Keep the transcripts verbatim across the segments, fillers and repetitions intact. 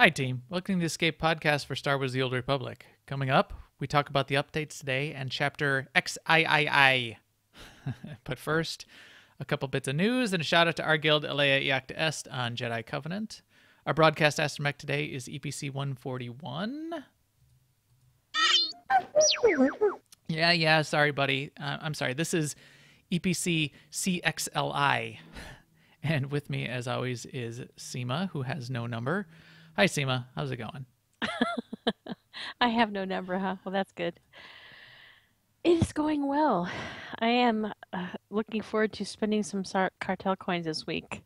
Hi, team. Welcome to the Escape Podcast for Star Wars The Old Republic. Coming up, we talk about the updates today and Chapter twenty-three. But first, a couple bits of news and a shout out to our guild, Alea Iacta Est, on Jedi Covenant. Our broadcast astromech today is E P C one forty-one. Yeah, yeah, sorry, buddy. Uh, I'm sorry. This is E P C C X L I. And with me, as always, is Seema, who has no number. Hi, Seema. How's it going? I have no number, huh? Well, that's good. It is going well. I am uh, looking forward to spending some cartel coins this week.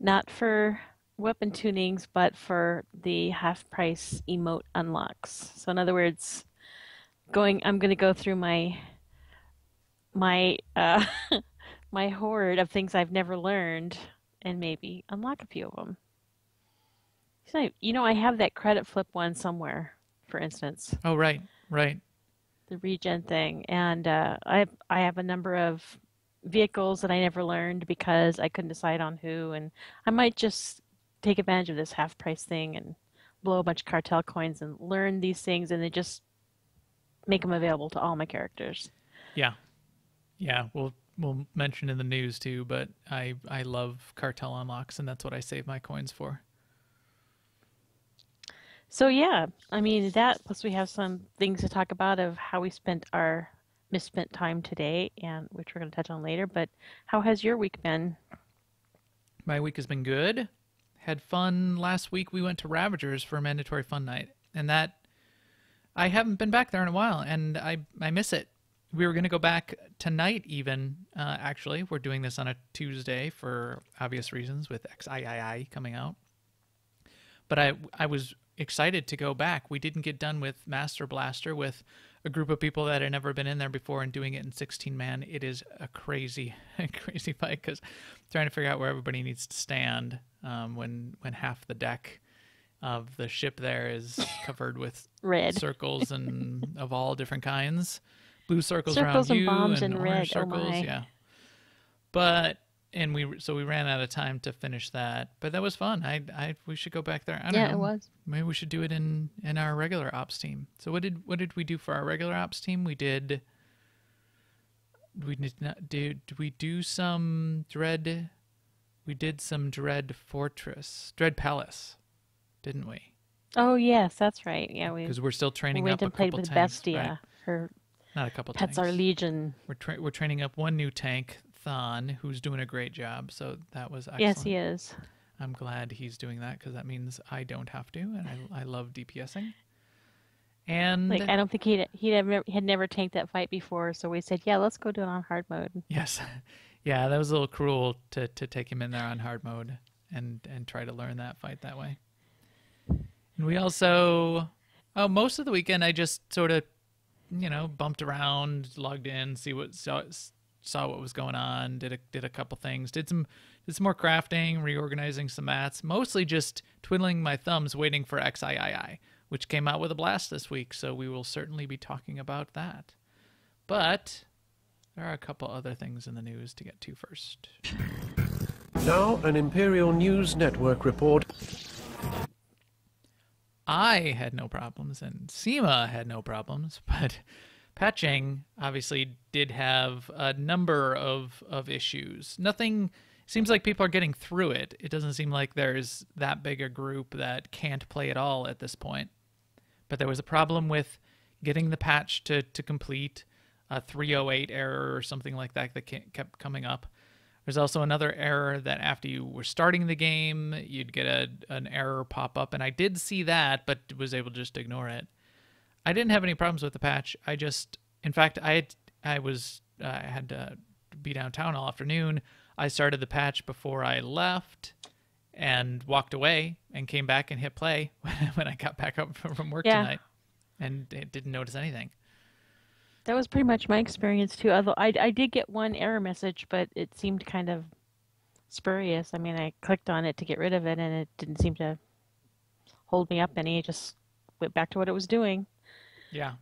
Not for weapon tunings, but for the half-price emote unlocks. So in other words, going, I'm going to go through my... my... Uh, my hoard of things I've never learned and maybe unlock a few of them. So, you know, I have that credit flip one somewhere, for instance. Oh, right, right. The regen thing. And uh, I, I have a number of vehicles that I never learned because I couldn't decide on who. And I might just take advantage of this half-price thing and blow a bunch of cartel coins and learn these things and then just make them available to all my characters. Yeah. Yeah, well... We'll mention in the news too, but I, I love cartel unlocks, and that's what I save my coins for. So yeah, I mean that, plus we have some things to talk about of how we spent our misspent time today, and which we're going to touch on later, but how has your week been? My week has been good. Had fun. Last week we went to Ravagers for a mandatory fun night, and that, I haven't been back there in a while, and I, I miss it. We were going to go back tonight even, uh, actually. We're doing this on a Tuesday for obvious reasons with X I I I coming out. But I, I was excited to go back. We didn't get done with Master Blaster with a group of people that had never been in there before and doing it in sixteen man. It is a crazy, a crazy fight because trying to figure out where everybody needs to stand um, when, when half the deck of the ship there is covered with red circles and of all different kinds. Blue circles, circles around and you, bombs and, and red circles, oh my. Yeah. But and we so we ran out of time to finish that. But that was fun. I I we should go back there. I don't yeah, know. It was. Maybe we should do it in in our regular ops team. So what did what did we do for our regular ops team? We did. We did not do. Did we do some dread? We did some Dread Fortress, Dread Palace, didn't we? Oh yes, that's right. Yeah, we because we're still training we up a couple with tanks. Bestia, right? Her. Not a couple tanks. That's our legion. We're, tra we're training up one new tank, Thon, who's doing a great job. So that was excellent. Yes, he is. I'm glad he's doing that because that means I don't have to, and I, I love DPSing. And like I don't think he'd, he'd have never, had never tanked that fight before, so we said, yeah, let's go do it on hard mode. Yes, yeah, that was a little cruel to to take him in there on hard mode and and try to learn that fight that way. And we also, oh, most of the weekend I just sort of. You know, bumped around, logged in, see what saw, saw what was going on. Did a did a couple things. Did some did some more crafting, reorganizing some mats. Mostly just twiddling my thumbs, waiting for X I I I, which came out with a blast this week. So we will certainly be talking about that. But there are a couple other things in the news to get to first. Now, an Imperial News Network report. I had no problems, and Seema had no problems, but patching obviously did have a number of, of issues. Nothing, seems like people are getting through it. It doesn't seem like there's that big a group that can't play at all at this point. But there was a problem with getting the patch to, to complete, a three oh eight error or something like that that kept coming up. There's also another error that after you were starting the game, you'd get a, an error pop up. And I did see that, but was able to just ignore it. I didn't have any problems with the patch. I just, in fact, I had, I was, uh, I had to be downtown all afternoon. I started the patch before I left and walked away and came back and hit play when I got back up from work yeah. tonight and didn't notice anything. That was pretty much my experience, too. Although I, I did get one error message, but it seemed kind of spurious. I mean, I clicked on it to get rid of it, and it didn't seem to hold me up any. It just went back to what it was doing. Yeah.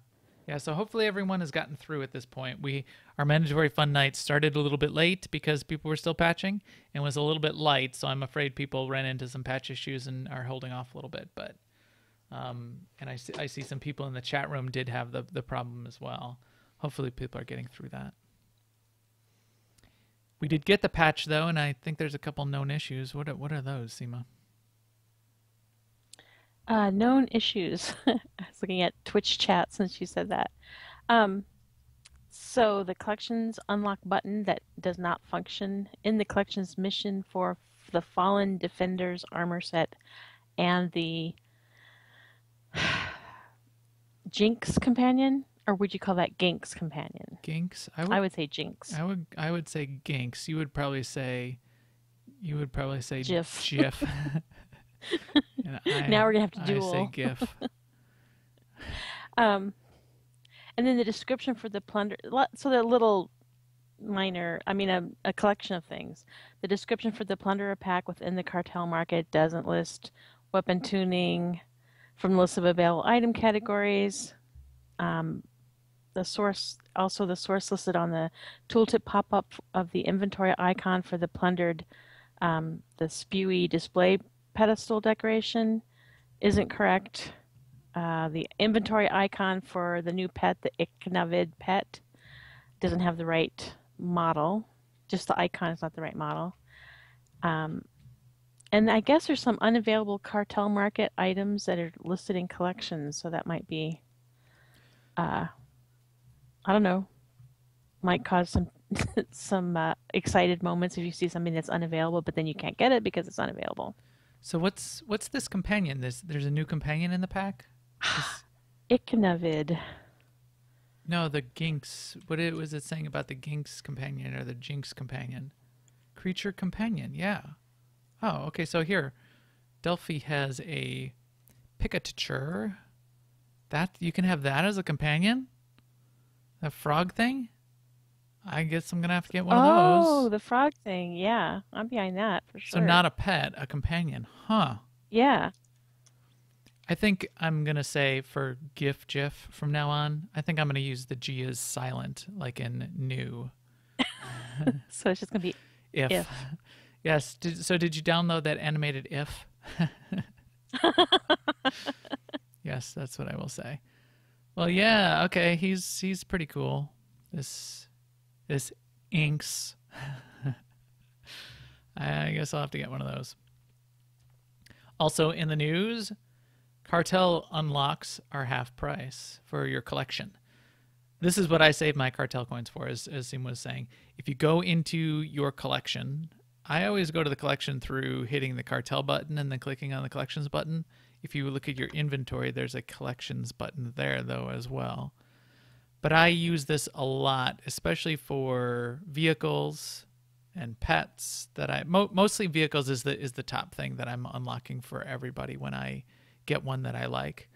Yeah, so hopefully everyone has gotten through at this point. We our mandatory fun night started a little bit late because people were still patching and was a little bit light, so I'm afraid people ran into some patch issues and are holding off a little bit. But um, and I see, I see some people in the chat room did have the, the problem as well. Hopefully people are getting through that. We did get the patch, though, and I think there's a couple known issues. What are, what are those, Seema? Uh, known issues. I was looking at Twitch chat since you said that. Um, so the collections unlock button that does not function in the collections mission for the Fallen Defenders armor set and the Jinx companion, or would you call that Ginx companion? Ginx? I would, I would say Jinx. I would I would say Ginx. You would probably say you would probably say Gif. Gif. And I, now we're gonna have to duel. I say GIF. um, and then the description for the plunder. So the little minor, I mean, a, a collection of things. The description for the plunderer pack within the cartel market doesn't list weapon tuning from the list of available item categories. Um, the source, also the source listed on the tooltip pop-up of the inventory icon for the plundered, um, the spewy display pedestal decoration isn't correct. Uh, the inventory icon for the new pet, the Ichnavid pet, doesn't have the right model. Just the icon is not the right model. Um, and I guess there's some unavailable cartel market items that are listed in collections, so that might be, uh, I don't know, might cause some some uh, excited moments if you see something that's unavailable, but then you can't get it because it's unavailable. So what's what's this companion? There's there's a new companion in the pack. Ichnavid. No, the Ginx. What it was it saying about the Ginx companion or the Jinx companion? Creature companion. Yeah. Oh, okay. So here, Delphi has a Picatucher. That you can have that as a companion. That frog thing. I guess I'm going to have to get one oh, of those. Oh, the frog thing. Yeah. I'm behind that for sure. So not a pet, a companion. Huh. Yeah. I think I'm going to say for GIF, GIF from now on, I think I'm going to use the G is silent, like in new. So it's just going to be if. if. Yes. Did, so did you download that animated if? Yes, that's what I will say. Well, yeah. Okay. He's, he's pretty cool. This... This Inks. I guess I'll have to get one of those. Also in the news, cartel unlocks are half price for your collection. This is what I save my cartel coins for, as, as Seema was saying. If you go into your collection, I always go to the collection through hitting the cartel button and then clicking on the collections button. If you look at your inventory, there's a collections button there, though, as well. But I use this a lot, especially for vehicles and pets that I mo mostly vehicles is the is the top thing that I'm unlocking for everybody when I get one that I like.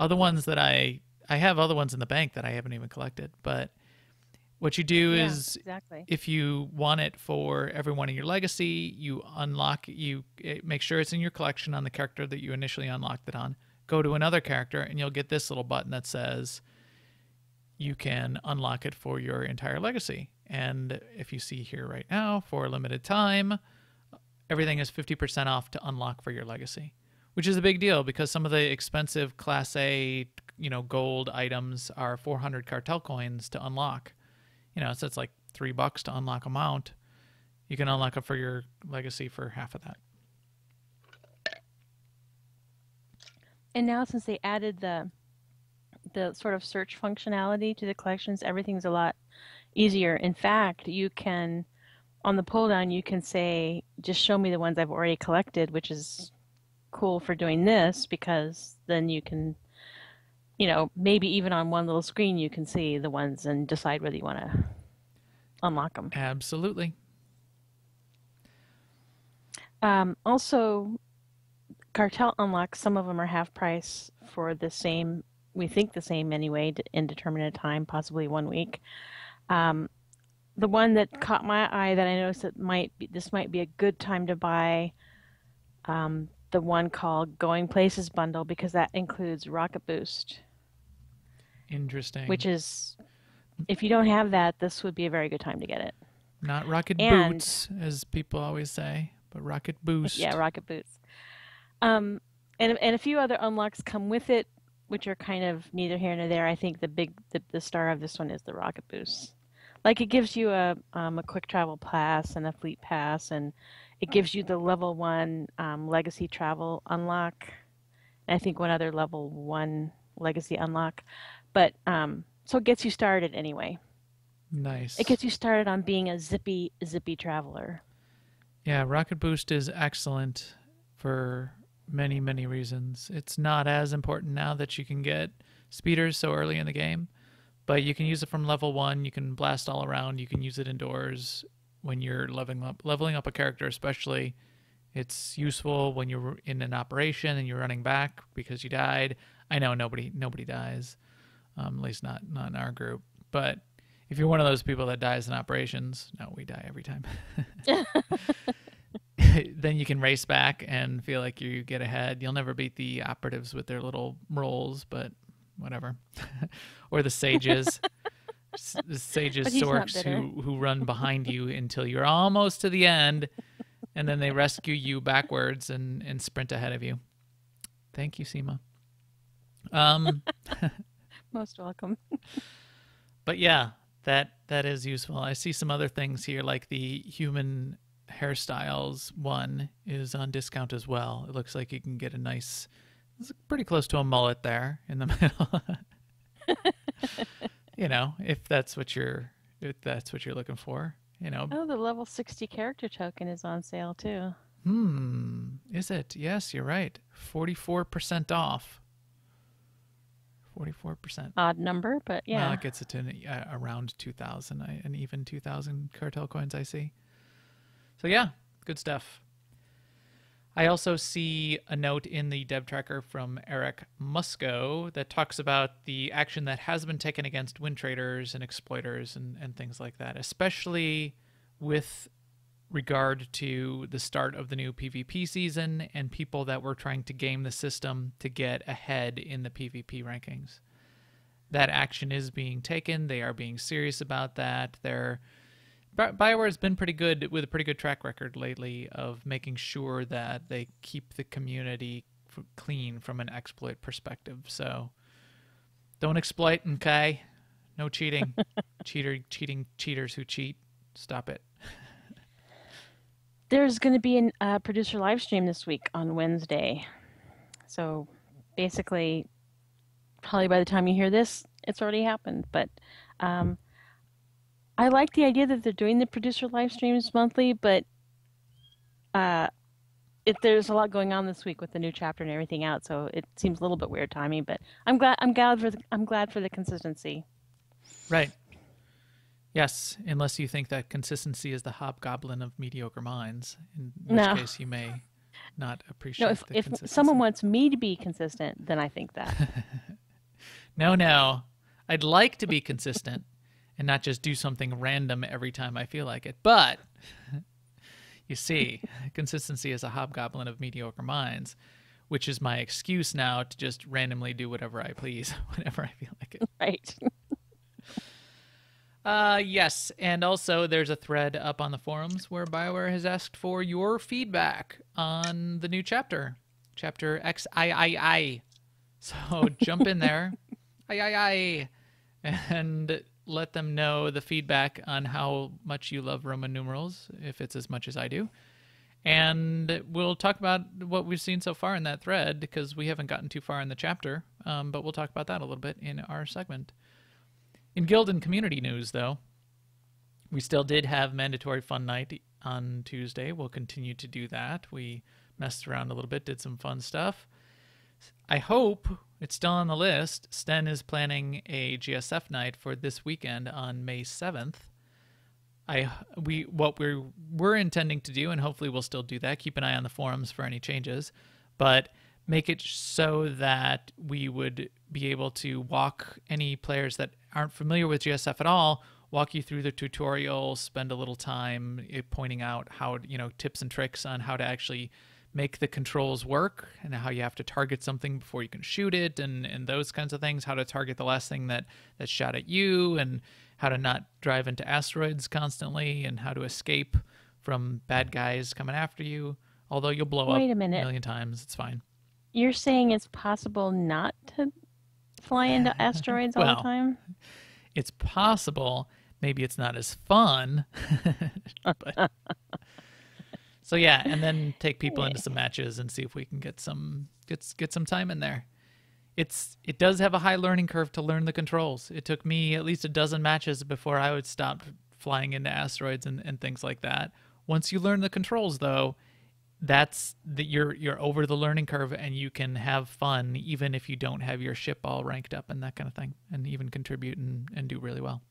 Other ones that I I have other ones in the bank that I haven't even collected, but what you do yeah, is exactly. If you want it for everyone in your legacy, you unlock you make sure it's in your collection on the character that you initially unlocked it on. Go to another character and you'll get this little button that says you can unlock it for your entire legacy. And if you see here right now, for a limited time, everything is fifty percent off to unlock for your legacy, which is a big deal because some of the expensive Class A, you know, gold items are four hundred cartel coins to unlock. You know, so it's like three bucks to unlock a mount. You can unlock it for your legacy for half of that. And now since they added the the sort of search functionality to the collections, everything's a lot easier. In fact, you can, on the pull down, you can say, just show me the ones I've already collected, which is cool for doing this because then you can, you know, maybe even on one little screen, you can see the ones and decide whether you want to unlock them. Absolutely. Um, also, cartel unlocks, some of them are half price for the same we think the same anyway, indeterminate time, possibly one week. Um, the one that caught my eye that I noticed that might be, this might be a good time to buy um, the one called Going Places Bundle because that includes Rocket Boost. Interesting. Which is, if you don't have that, this would be a very good time to get it. Not rocket and, boots, as people always say, but rocket boost. Yeah, rocket boots. Um, and and a few other unlocks come with it, which are kind of neither here nor there. I think the big the, the star of this one is the rocket boost. Like, it gives you a um, a quick travel pass and a fleet pass, and it gives you the level one um, legacy travel unlock. And I think one other level one legacy unlock, but um, so it gets you started anyway. Nice. It gets you started on being a zippy, zippy traveler. Yeah, Rocket Boost is excellent for many, many reasons. It's not as important now that you can get speeders so early in the game, but you can use it from level one. You can blast all around. You can use it indoors when you're leveling up, leveling up a character, especially. It's useful when you're in an operation and you're running back because you died. I know nobody nobody dies, um, at least not, not in our group, but if you're one of those people that dies in operations, no, we die every time. Then you can race back and feel like you get ahead. You'll never beat the operatives with their little rolls, but whatever. Or the sages, the sages sorks who, who run behind you until you're almost to the end, and then they rescue you backwards and, and sprint ahead of you. Thank you, Seema. Um, Most welcome. But yeah, that that is useful. I see some other things here, like the human hairstyles one is on discount as well. It looks like you can get a nice, it's pretty close to a mullet there in the middle. You know, if that's what you're if that's what you're looking for. You know. Oh, the level sixty character token is on sale too. Hmm. Is it? Yes, you're right. forty-four percent off. forty-four percent. Odd number, but yeah. Well, it gets it to an, uh, around two thousand, and even two thousand cartel coins I see. So yeah, good stuff. I also see a note in the dev tracker from Eric Musco that talks about the action that has been taken against win traders and exploiters and, and things like that, especially with regard to the start of the new PvP season and people that were trying to game the system to get ahead in the PvP rankings. That action is being taken. They are being serious about that. They're, Bioware has been pretty good, with a pretty good track record lately, of making sure that they keep the community f clean from an exploit perspective. So don't exploit, okay? No cheating. Cheater, cheating, cheaters who cheat, stop it. There's going to be a uh, producer live stream this week on Wednesday. So basically, probably by the time you hear this, it's already happened. But um, I like the idea that they're doing the producer live streams monthly, but uh, it, there's a lot going on this week with the new chapter and everything out, so it seems a little bit weird timing. But I'm glad. I'm glad for the, I'm glad for the consistency. Right. Yes, unless you think that consistency is the hobgoblin of mediocre minds, in which no. case you may not appreciate no, if, the if consistency. If someone wants me to be consistent, then I think that. no, no. I'd like to be consistent and not just do something random every time I feel like it. But, you see, consistency is a hobgoblin of mediocre minds, which is my excuse now to just randomly do whatever I please whenever I feel like it. Right. Uh, yes, and also there's a thread up on the forums where BioWare has asked for your feedback on the new chapter, Chapter X three. So jump in there, I, I, I, and let them know the feedback on how much you love Roman numerals, if it's as much as I do. And we'll talk about what we've seen so far in that thread, because we haven't gotten too far in the chapter, um, but we'll talk about that a little bit in our segment. In guild and community news, though, we still did have mandatory fun night on Tuesday. We'll continue to do that. We messed around a little bit, did some fun stuff. I hope it's still on the list. Sten is planning a G S F night for this weekend on May seventh. I we what we we're intending to do, and hopefully we'll still do that. Keep an eye on the forums for any changes, but make it so that we would be able to walk any players that aren't familiar with G S F at all, walk you through the tutorial, spend a little time pointing out how, you know, tips and tricks on how to actually make the controls work, and how you have to target something before you can shoot it, and, and those kinds of things, how to target the last thing that, that shot at you, and how to not drive into asteroids constantly, and how to escape from bad guys coming after you, although you'll blow Wait up a, minute. a million times. It's fine. You're saying it's possible not to fly into asteroids all well, the time? It's possible. Maybe it's not as fun. but... So yeah, and then take people into some matches and see if we can get some get get some time in there. It's it does have a high learning curve to learn the controls. It took me at least a dozen matches before I would stop flying into asteroids and, and things like that. Once you learn the controls, though, that's that you're you're over the learning curve, and you can have fun even if you don't have your ship all ranked up and that kind of thing, and even contribute and, and do really well.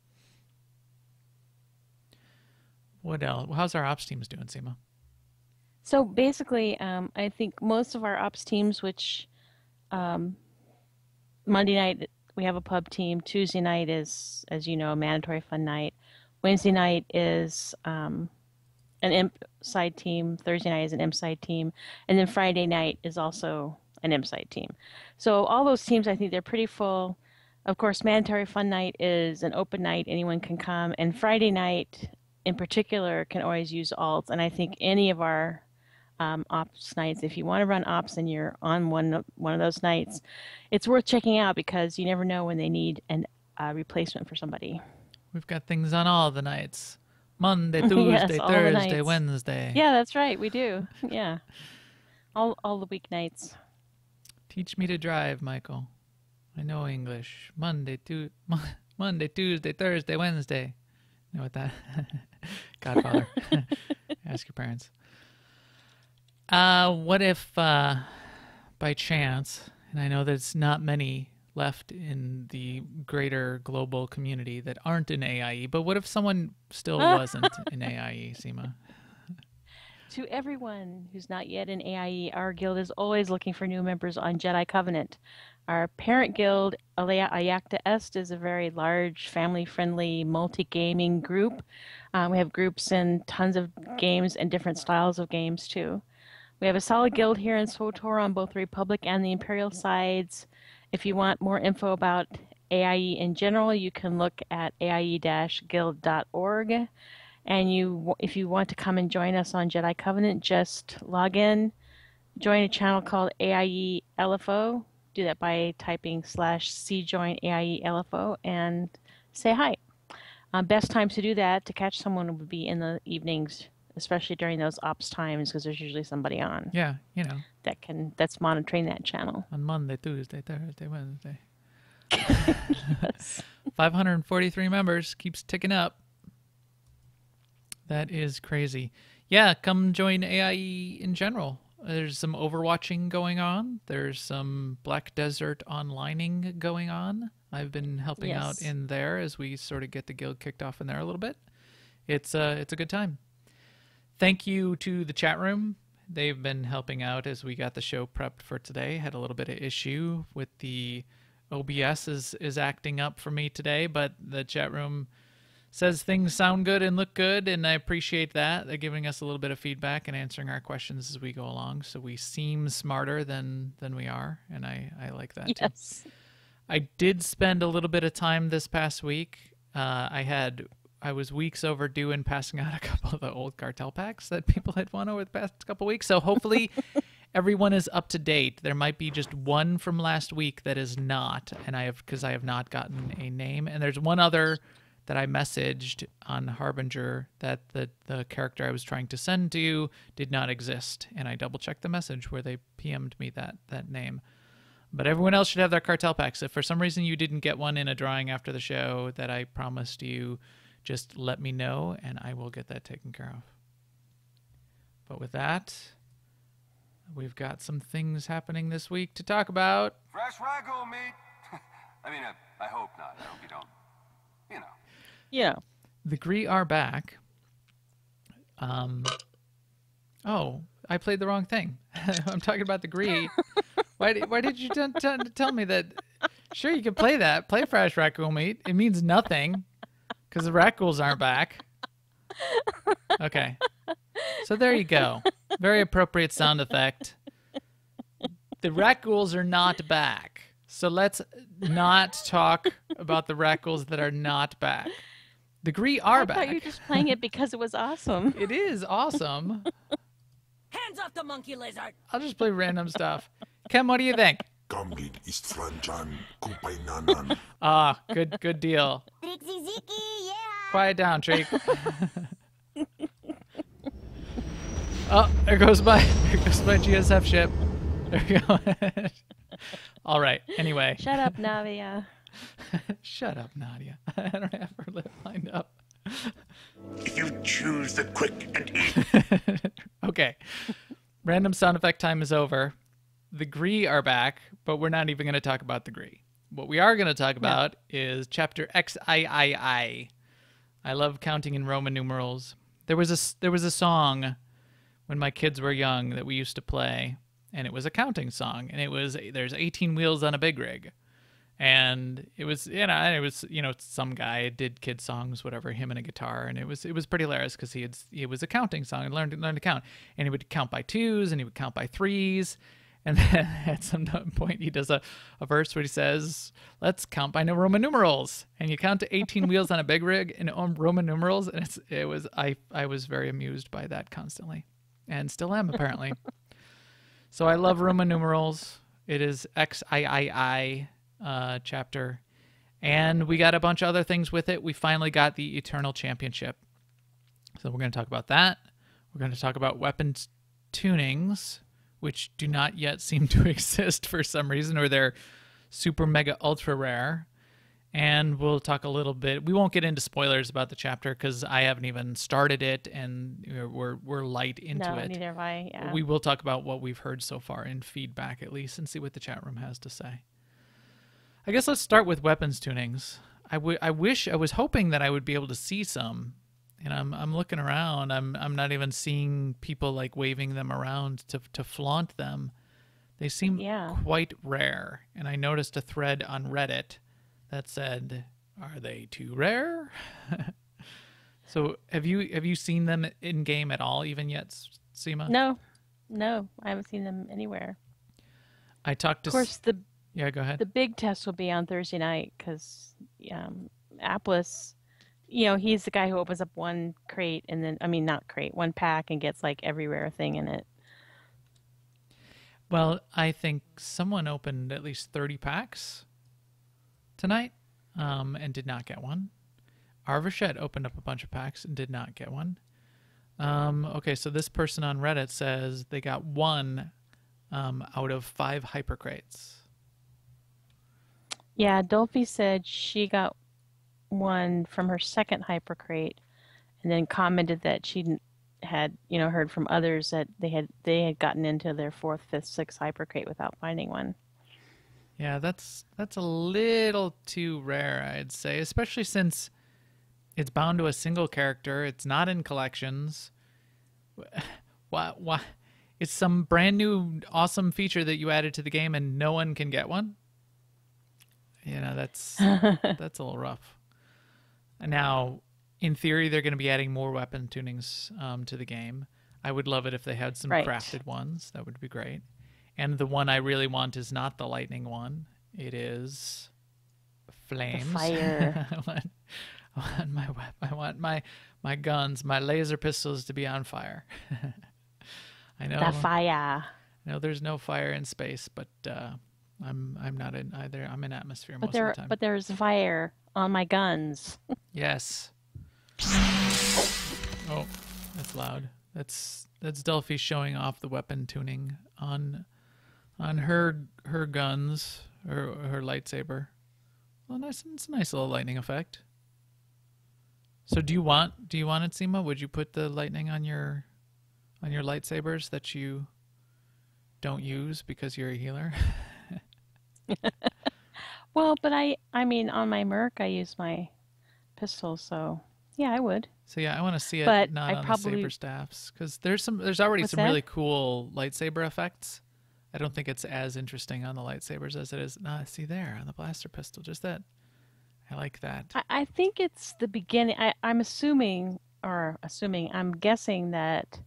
What else? How's our ops teams doing, Seema? So basically, um, I think most of our ops teams, which um, Monday night we have a pub team, Tuesday night is, as you know, a mandatory fun night, Wednesday night is um, an imp side team, Thursday night is an imp side team, and then Friday night is also an imp side team. So all those teams, I think they're pretty full. Of course, mandatory fun night is an open night, anyone can come, and Friday night in particular can always use alts, and I think any of our Um, ops nights. If you want to run ops and you're on one one of those nights, it's worth checking out because you never know when they need an uh, replacement for somebody. We've got things on all the nights: Monday, Tuesday, yes, Thursday, Wednesday. Yeah, that's right. We do. Yeah, all all the weeknights. Teach me to drive, Michael. I know English. Monday, tu Mo Monday, Tuesday, Thursday, Wednesday. You know what that? Godfather. Ask your parents. Uh, what if, uh, by chance, and I know there's not many left in the greater global community that aren't in A I E, but what if someone still wasn't in A I E, Seema? To everyone who's not yet in A I E, our guild is always looking for new members on Jedi Covenant. Our parent guild, Alea Iacta Est, is a very large, family-friendly, multi-gaming group. Um, we have groups and tons of games and different styles of games, too. We have a solid guild here in S W TOR on both the Republic and the Imperial sides. If you want more info about A I E in general, you can look at A I E guild dot org. And you, if you want to come and join us on Jedi Covenant, just log in, join a channel called A I E L F O. Do that by typing slash cjoin A I E L F O and say hi. Uh, best times to do that, to catch someone, would be in the evenings, especially during those ops times, because there's usually somebody on. Yeah, you know. That can, that's monitoring that channel. On Monday, Tuesday, Thursday, Wednesday. Yes. five hundred forty-three members, keeps ticking up. That is crazy. Yeah, come join A I E in general. There's some overwatching going on. There's some Black Desert onlining going on. I've been helping yes. out in there as we sort of get the guild kicked off in there a little bit. It's uh, it's a good time. Thank you to the chat room. They've been helping out as we got the show prepped for today. Had a little bit of issue with the O B S is, is acting up for me today, but the chat room says things sound good and look good, and I appreciate that. They're giving us a little bit of feedback and answering our questions as we go along, so we seem smarter than, than we are, and I, I like that yes. too. I did spend a little bit of time this past week. Uh, I had... I was weeks overdue in passing out a couple of the old cartel packs that people had won over the past couple of weeks. So hopefully everyone is up to date. There might be just one from last week that is not, and I have, because I have not gotten a name. And there's one other that I messaged on Harbinger that the, the character I was trying to send to you did not exist. And I double checked the message where they P M'd me that, that name. But everyone else should have their cartel packs. If for some reason you didn't get one in a drawing after the show that I promised you, just let me know, and I will get that taken care of. But with that, we've got some things happening this week to talk about. Fresh waggle meat. I mean, I, I hope not. I hope you don't. You know. Yeah. The Gree are back. Um. Oh, I played the wrong thing. I'm talking about the Gree. Why did, why did you t t tell me that? Sure, you can play that. Play Fresh Waggle Meat. It means nothing. Because the Rat Ghouls aren't back. Okay. So there you go. Very appropriate sound effect. The Rackules are not back. So let's not talk about the Rackules that are not back. The Gree are I back. I thought you were just playing it because it was awesome. It is awesome. Hands off the monkey lizard. I'll just play random stuff. Ken, what do you think? Ah, good, good deal. Quiet down, Treek. Oh, there goes my, there goes my G S F ship. There we go. All right. Anyway. Shut up, Nadia. Shut up, Nadia. I don't have her lip lined up. If you choose the quick and easy. Okay. Random sound effect time is over. The Gree are back, but we're not even going to talk about the Gree. What we are going to talk about no. is Chapter X I I I. I love counting in Roman numerals. There was a there was a song when my kids were young that we used to play. And it was a counting song, and it was there's eighteen wheels on a big rig, and it was you know it was you know some guy did kid songs, whatever, him and a guitar, and it was it was pretty hilarious because he had it was a counting song and learned learned to count, and he would count by twos and he would count by threes, and then at some point he does a, a verse where he says, "Let's count by Roman numerals," and you count to eighteen wheels on a big rig in Roman numerals, and it's it was I I was very amused by that constantly, and still am apparently. So I love Roman numerals. It is X I I I uh, chapter. And we got a bunch of other things with it. We finally got the Eternal Championship. So we're going to talk about that. We're going to talk about weapons tunings, which do not yet seem to exist for some reason, or they're super mega ultra rare. And we'll talk a little bit. We won't get into spoilers about the chapter because I haven't even started it, and we're we're light into no, it. Neither have I, yeah. We will talk about what we've heard so far in feedback, at least, and see what the chat room has to say. I guess let's start with weapons tunings. I w I wish I was hoping that I would be able to see some, and I'm I'm looking around. I'm I'm not even seeing people like waving them around to to flaunt them. They seem yeah. quite rare, and I noticed a thread on Reddit that said, "Are they too rare?" So, have you have you seen them in game at all, even yet, Seema? No, no, I haven't seen them anywhere. I talked to. Of course, the yeah, go ahead. The big test will be on Thursday night because um, Aplis, you know, he's the guy who opens up one crate and then I mean, not crate, one pack and gets like every rare thing in it. Well, I think someone opened at least thirty packs tonight, um, and did not get one. Arvashet opened up a bunch of packs and did not get one. Um, okay, so this person on Reddit says they got one um, out of five hyper crates. Yeah, Dolphy said she got one from her second hyper crate, and then commented that she had, you know, heard from others that they had they had gotten into their fourth, fifth, sixth hyper crate without finding one. Yeah, that's that's a little too rare, I'd say, especially since it's bound to a single character. It's not in collections. Why? Why? It's some brand new awesome feature that you added to the game, and no one can get one. You know, that's that's a little rough. Now, in theory, they're going to be adding more weapon tunings um, to the game. I would love it if they had some right. crafted ones. That would be great. And the one I really want is not the lightning one. It is flames. The fire. I want, I want my I want my my guns, my laser pistols to be on fire. I know. The fire. No, there's no fire in space, but uh, I'm I'm not in either. I'm in atmosphere but most there, of the time. But there's fire on my guns. Yes. Oh, that's loud. That's that's Delphi showing off the weapon tuning on. On her her guns, her her lightsaber. Well, nice, it's a nice little lightning effect. So, do you want do you want it, Seema? Would you put the lightning on your on your lightsabers that you don't use because you're a healer? Well, but I I mean, on my Merc, I use my pistol, so yeah, I would. So yeah, I want to see it, but not I on probably... the saber staffs, because there's some there's already What's some that? really cool lightsaber effects. I don't think it's as interesting on the lightsabers as it is. No, see there on the blaster pistol, just that. I like that. I, I think it's the beginning. I, I'm assuming, or assuming, I'm guessing that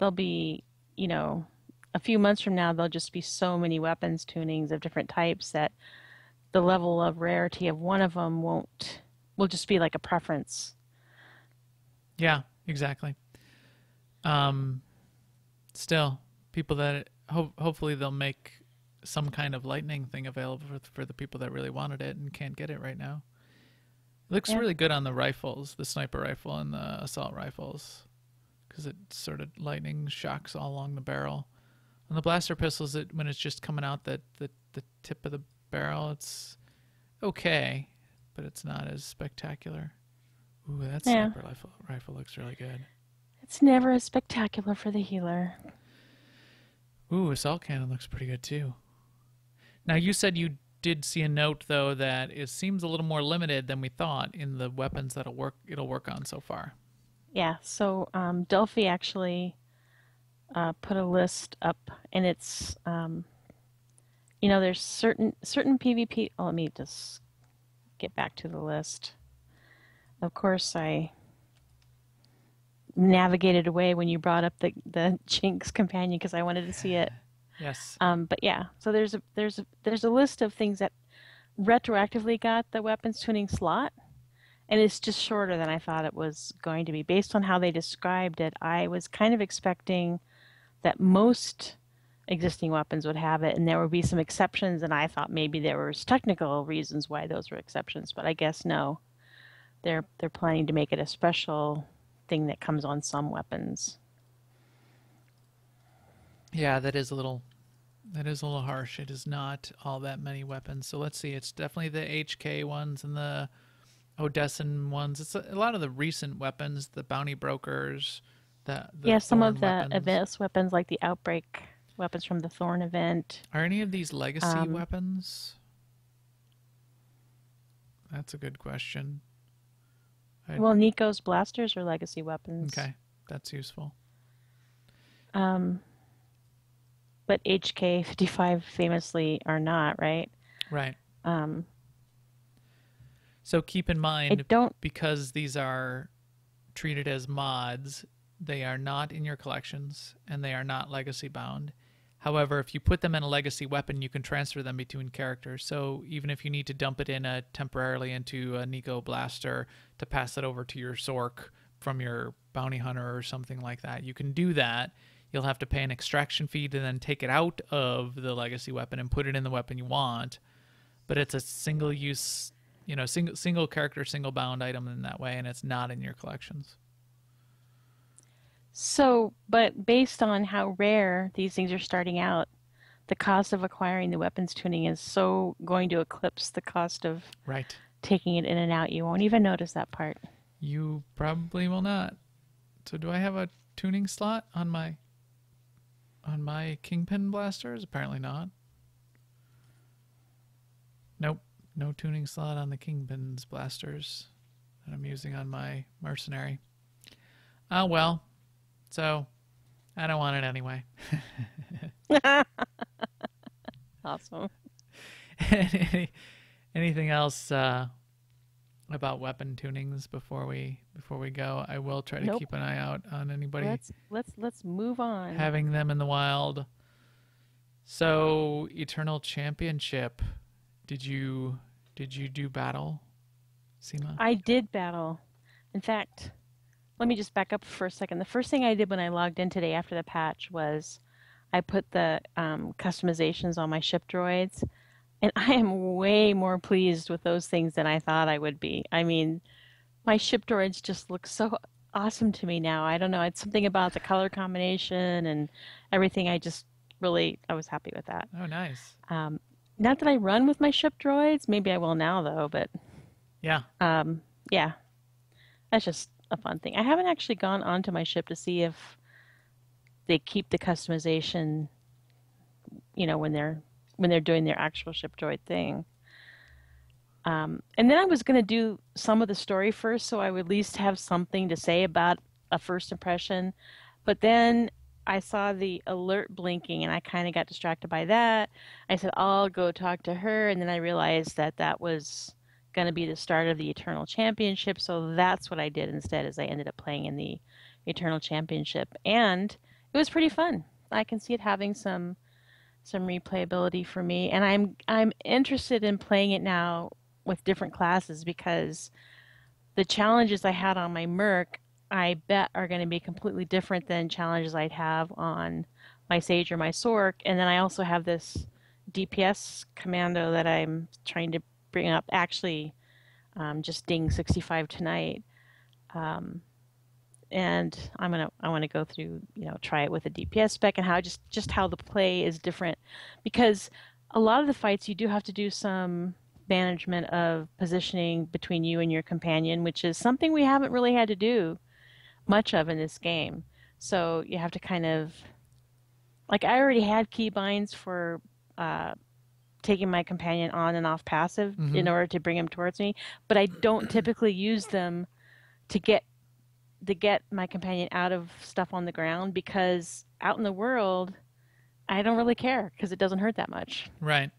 there'll be you know, a few months from now, there'll just be so many weapons tunings of different types that the level of rarity of one of them won't, will just be like a preference. Yeah, exactly. Um, still, people that ho- hopefully they'll make some kind of lightning thing available for, for the people that really wanted it and can't get it right now. It looks yeah. really good on the rifles, the sniper rifle and the assault rifles, because it sort of lightning shocks all along the barrel. On the blaster pistols, it, when it's just coming out the, the, the tip of the barrel, it's okay, but it's not as spectacular. Ooh, that yeah. sniper rifle, rifle looks really good. It's never as spectacular for the healer. Ooh, assault cannon looks pretty good too. Now, you said you did see a note though that it seems a little more limited than we thought in the weapons that'll work. It'll work on so far. Yeah. So um, Delphi actually uh, put a list up, and it's um, you know, there's certain certain PvP. Oh, let me just get back to the list. Of course, I navigated away when you brought up the the Jinx companion because I wanted to see it. Yes. Um, but yeah, so there's a there's a, there's a list of things that retroactively got the weapons tuning slot, and it's just shorter than I thought it was going to be. Based on how they described it, I was kind of expecting that most existing weapons would have it, and there would be some exceptions. And I thought maybe there was technical reasons why those were exceptions, but I guess no. They're they're planning to make it a special thing that comes on some weapons. Yeah, that is a little that is a little harsh. It is not all that many weapons. So let's see. It's definitely the H K ones and the Odessan ones. It's a, a lot of the recent weapons, the bounty brokers, the, the yeah, some of the events weapons like the outbreak weapons from the Thorn event. Are any of these legacy um, weapons? That's a good question. I'd... Well, Nico's blasters are legacy weapons. Okay, that's useful. Um, but H K fifty-five famously are not, right? Right. Um, so keep in mind, I don't... because these are treated as mods, they are not in your collections, and they are not legacy bound. However, if you put them in a legacy weapon, you can transfer them between characters. So even if you need to dump it in a temporarily into a Nico blaster to pass it over to your Zork from your bounty hunter or something like that, you can do that. You'll have to pay an extraction fee to then take it out of the legacy weapon and put it in the weapon you want. But it's a single use, you know, single single character, single bound item in that way, and it's not in your collections. So, but based on how rare these things are starting out, the cost of acquiring the weapons tuning is so going to eclipse the cost of right. taking it in and out. You won't even notice that part. You probably will not. So do I have a tuning slot on my on my Kingpin blasters? Apparently not. Nope. No tuning slot on the Kingpin's blasters that I'm using on my mercenary. Ah, well. So, I don't want it anyway. Awesome. Any, anything else uh, about weapon tunings before we before we go? I will try to nope. keep an eye out on anybody. Let's let's let's move on. Having them in the wild. So, Eternal Championship. Did you did you do battle, Seema? I did battle. In fact. Let me just back up for a second. The first thing I did when I logged in today after the patch was I put the um, customizations on my ship droids, and I am way more pleased with those things than I thought I would be. I mean, my ship droids just look so awesome to me now. I don't know. It's something about the color combination and everything. I just really, I was happy with that. Oh, nice. Um, not that I run with my ship droids. Maybe I will now, though, but... Yeah. Um, yeah. That's just... a fun thing. I haven't actually gone onto my ship to see if they keep the customization, you know, when they're when they're doing their actual ship droid thing. Um, and then I was going to do some of the story first, so I would at least have something to say about a first impression. But then I saw the alert blinking, and I kind of got distracted by that. I said, I'll go talk to her, and then I realized that that was... going to be the start of the Eternal Championship, so that's what I did instead, is I ended up playing in the Eternal Championship, and it was pretty fun. I can see it having some some replayability for me, and I'm I'm interested in playing it now with different classes, because the challenges I had on my Merc, I bet, are going to be completely different than challenges I'd have on my Sage or my Sorc. And then I also have this D P S commando that I'm trying to bring up. Actually, um, just ding sixty-five tonight, um, and I'm gonna I want to go through, you know, try it with a D P S spec and how just just how the play is different, because a lot of the fights you do have to do some management of positioning between you and your companion, which is something we haven't really had to do much of in this game. So you have to kind of, like, I already had keybinds for Uh, taking my companion on and off passive, mm-hmm, in order to bring him towards me, but I don't typically use them to get to get my companion out of stuff on the ground, because out in the world I don't really care because it doesn't hurt that much. Right.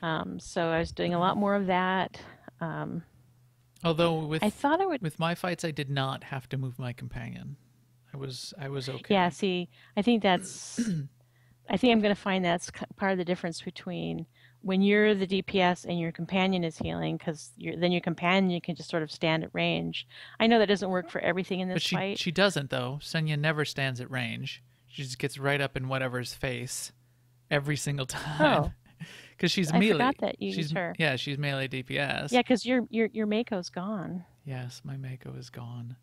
Um, so I was doing a lot more of that. Um, Although with I thought I would with my fights, I did not have to move my companion. I was I was okay. Yeah. See, I think that's. I think I'm going to find that's part of the difference between when you're the D P S and your companion is healing, because then your companion you can just sort of stand at range. I know that doesn't work for everything in this but she, fight. She doesn't, though. Senya never stands at range. She just gets right up in whatever's face every single time. Because oh. she's I melee. I forgot that you she's, used her. Yeah, she's melee D P S. Yeah, because your, your, your Mako's gone. Yes, my Mako is gone.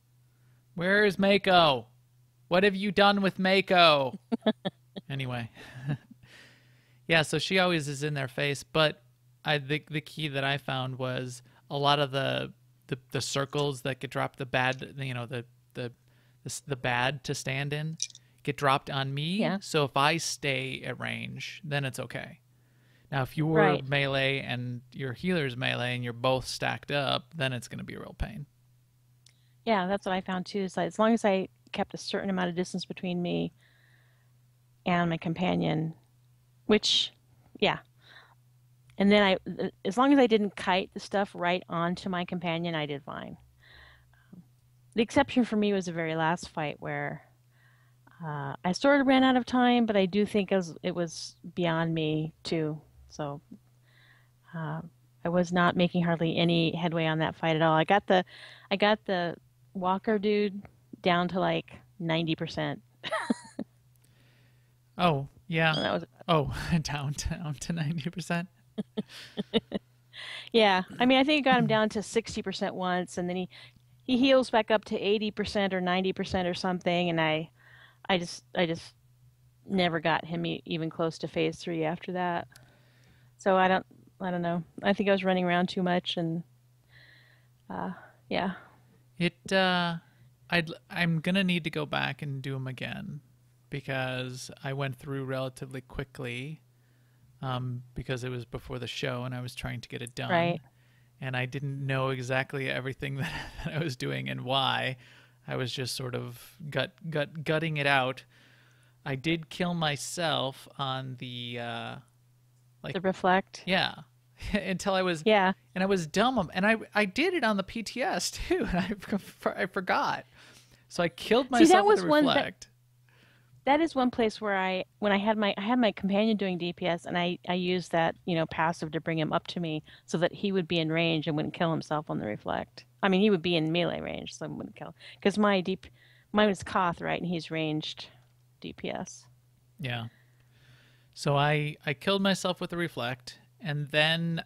Where is Mako? What have you done with Mako? Anyway, yeah, so she always is in their face, but I think the key that I found was a lot of the the, the circles that get dropped, the bad, you know, the, the the the bad to stand in get dropped on me. Yeah. So if I stay at range, then it's okay. Now, if you were right. melee and your healer's melee and you're both stacked up, then it's going to be a real pain. Yeah, that's what I found too. Is like, as long as I kept a certain amount of distance between me and my companion, which, yeah. And then I, as long as I didn't kite the stuff right onto my companion, I did fine. Um, the exception for me was the very last fight where uh, I sort of ran out of time, but I do think it was, it was beyond me too. So uh, I was not making hardly any headway on that fight at all. I got the, I got the Walker dude down to like ninety percent. Oh, yeah. That was... Oh, down to ninety percent? Yeah. I mean, I think it got him down to sixty percent once, and then he, he heals back up to eighty percent or ninety percent or something, and I I just I just never got him e even close to phase three after that. So I don't I don't know. I think I was running around too much, and uh, yeah. It uh I'd I'm going to need to go back and do him again, because I went through relatively quickly, um, because it was before the show and I was trying to get it done. Right. And I didn't know exactly everything that, that I was doing and why. I was just sort of gut, gut, gutting it out. I did kill myself on the... Uh, like the reflect? Yeah. Until I was... Yeah. And I was dumb. And I, I did it on the P T S too. And I, I forgot. So I killed myself. See, that was with the reflect. One That is one place where I, when I had my, I had my companion doing D P S, and I, I used that, you know, passive to bring him up to me so that he would be in range and wouldn't kill himself on the reflect. I mean, he would be in melee range, so I wouldn't kill. Because my deep, mine was Koth, right, and he's ranged D P S. Yeah. So I, I killed myself with the reflect, and then,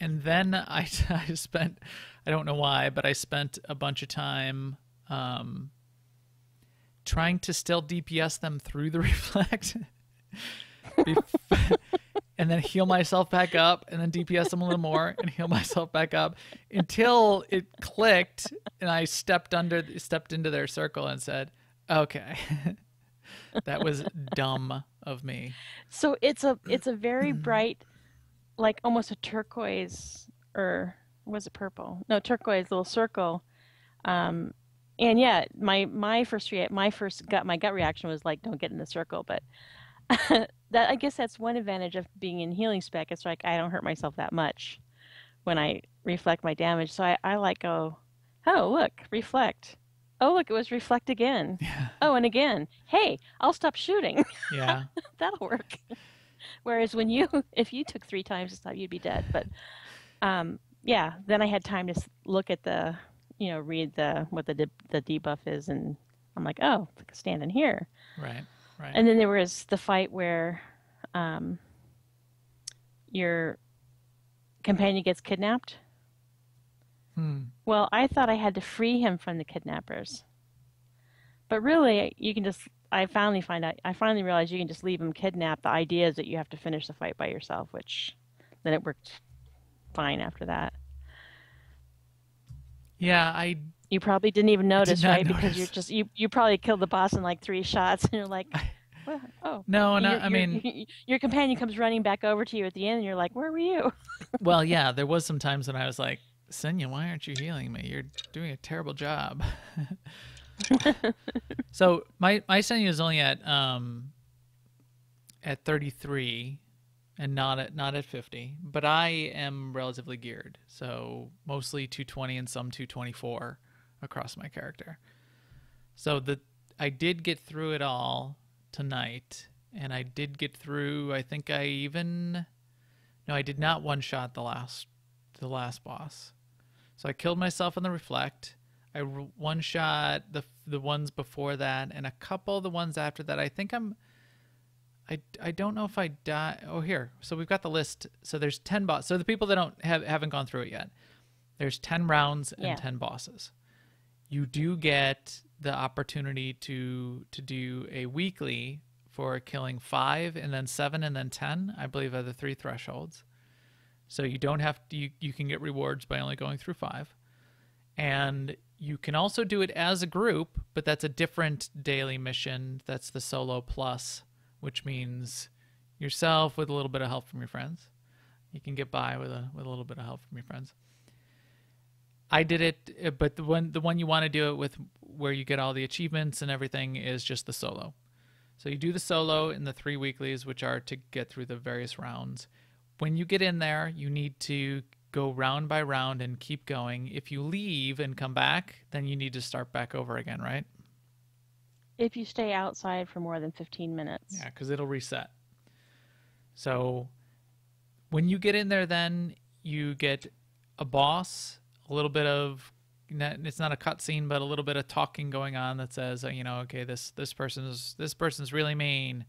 and then I, I spent, I don't know why, but I spent a bunch of time, um, trying to still D P S them through the reflect and then heal myself back up and then D P S them a little more and heal myself back up until it clicked and I stepped under stepped into their circle and said, okay, that was dumb of me. So it's a it's a very bright, like almost a turquoise, or was it purple? No, turquoise little circle. Um And yeah, my my first rea my first gut my gut reaction was like, don't get in the circle. But that, I guess that's one advantage of being in healing spec. It's like I don't hurt myself that much when I reflect my damage. So I, I like go, oh look, reflect. oh, look, it was reflect again. Yeah. Oh, and again. Hey, I'll stop shooting. Yeah. That'll work. Whereas when you, if you took three times to stop, you'd be dead. But um, yeah, then I had time to look at the, you know, read the what the de the debuff is, and I'm like, oh, stand in here. Right, right. And then there was the fight where um, your companion gets kidnapped. Hmm. Well, I thought I had to free him from the kidnappers, but really, you can just. I finally find out. I finally realized you can just leave him kidnapped. The idea is that you have to finish the fight by yourself, which then it worked fine after that. Yeah, I. You probably didn't even notice, right? Notice. Because you're just you. You probably killed the boss in like three shots, and you're like, well, oh. No, and no, I mean, your companion comes running back over to you at the end, and you're like, where were you? Well, yeah, there was some times when I was like, Senya, why aren't you healing me? You're doing a terrible job. So my my Senya is only at um at thirty-three, and not at not at fifty. But I am relatively geared, so mostly two twenty and some two twenty-four across my character. So the I did get through it all tonight, and I did get through. I think I even no, I did not one shot the last the last boss. So I killed myself in the reflect. I one shot the the ones before that, and a couple of the ones after that. I think I'm. I I don't know if I die. Oh, here. So we've got the list. So there's ten boss. So the people that don't have haven't gone through it yet. There's ten rounds and yeah. ten bosses. You do get the opportunity to to do a weekly for killing five, and then seven, and then ten. I believe are the three thresholds. So you don't have to. You you can get rewards by only going through five, and you can also do it as a group, but that's a different daily mission. That's the solo plus, which means yourself with a little bit of help from your friends. You can get by with a with a little bit of help from your friends. I did it, but the one the one you want to do it with, where you get all the achievements and everything, is just the solo. So you do the solo and the three weeklies, which are to get through the various rounds. When you get in there, you need to go round by round and keep going. If you leave and come back, then you need to start back over again, right? If you stay outside for more than fifteen minutes. Yeah, because it'll reset. So when you get in there, then you get a boss, a little bit of, it's not a cutscene, but a little bit of talking going on that says, you know, okay, this this person's this person's really mean.